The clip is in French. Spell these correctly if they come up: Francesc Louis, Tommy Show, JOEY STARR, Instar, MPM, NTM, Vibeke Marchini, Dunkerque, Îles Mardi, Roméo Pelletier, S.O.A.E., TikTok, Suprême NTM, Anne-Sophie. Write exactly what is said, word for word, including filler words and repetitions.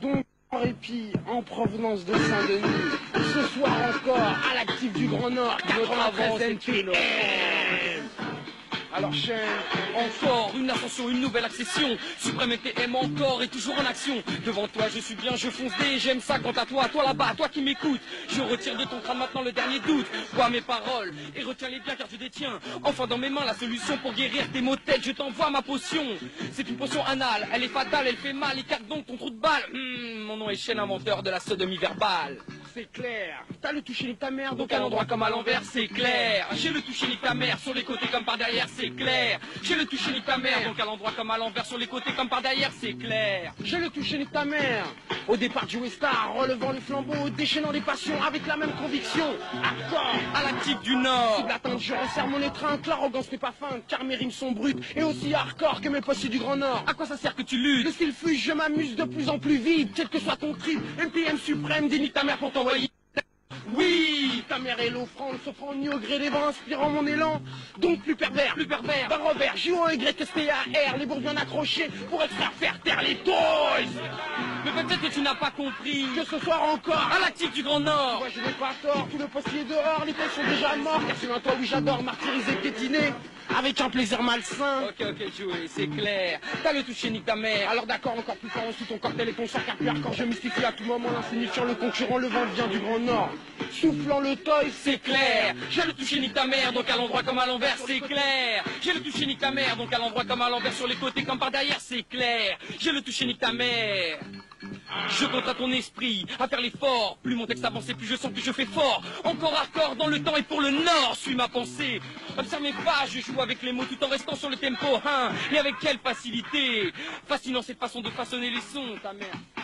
Donc, en répit, en provenance de Saint-Denis, ce soir encore, à l'actif du Grand Nord, notre avance N T M. Alors, chaîne, encore, une ascension, une nouvelle accession. Suprême N T M encore et toujours en action. Devant toi, je suis bien, je fonce des, j'aime ça. Quant à toi, toi là-bas, toi qui m'écoutes, je retire de ton crâne maintenant le dernier doute. Vois mes paroles et retiens-les bien car tu détiens. Enfin, dans mes mains, la solution pour guérir tes maux de tête. Je t'envoie ma potion. C'est une potion anale, elle est fatale, elle fait mal. Écarte donc ton trou de balle. Mmh, mon nom est Chaîne, inventeur de la sodomie-verbale. C'est clair, t'as le toucher de ta mère, donc à l'endroit comme à l'envers, c'est clair. J'ai le toucher de ta mère, sur les côtés comme par derrière, c'est clair. J'ai le toucher de ta mère, donc à l'endroit comme à l'envers, sur les côtés comme par derrière, c'est clair. J'ai le toucher de ta mère, au départ du Westar, relevant le flambeau, déchaînant les passions, avec la même conviction. Accord, à l'actif du Nord, cible atteinte, je resserre mon étreinte, l'arrogance n'est pas feinte, car mes rimes sont brutes, et aussi hardcore que mes poches du Grand Nord. À quoi ça sert que tu luttes? Le style fuge, je m'amuse de plus en plus vite, quel que soit ton trip, M P M suprême, dénie ta mère pour ton. Oui, ta mère et l'offrande s'offrant au gré des vents, inspirant mon élan. Donc plus pervers, plus pervers, ben Robert, J O Y S T A R, les bourgeois accrochés pour extraire, faire taire les toys. Mais peut-être que tu n'as pas compris que ce soir encore, à l'actif du Grand Nord. Moi je n'ai pas tort, tout le postier dehors, les potes sont déjà morts. Car c'est un toit où j'adore martyriser, tétiner, avec un plaisir malsain. Ok, ok, joué, c'est clair. T'as le toucher nique ta mère. Alors d'accord, encore plus fort, sous ton cocktail et ton sac à cuir. Quand je mystifie à tout moment l'insignifiant, le concurrent, le vent vient du Grand Nord. Soufflant le toy, c'est clair. J'ai le toucher nique ta mère, donc à l'endroit comme à l'envers, c'est clair. J'ai le toucher nique ta mère, donc à l'endroit comme à l'envers, sur les côtés comme par derrière, c'est clair. J'ai le toucher nique ta mère. Je compte à ton esprit, à faire l'effort. Plus mon texte avance, plus je sens, plus je fais fort. Encore hardcore dans le temps et pour le Nord, suis ma pensée. Observe mes pas, je joue avec les mots tout en restant sur le tempo, hein. Et avec quelle facilité. Fascinant cette façon de façonner les sons, ta mère.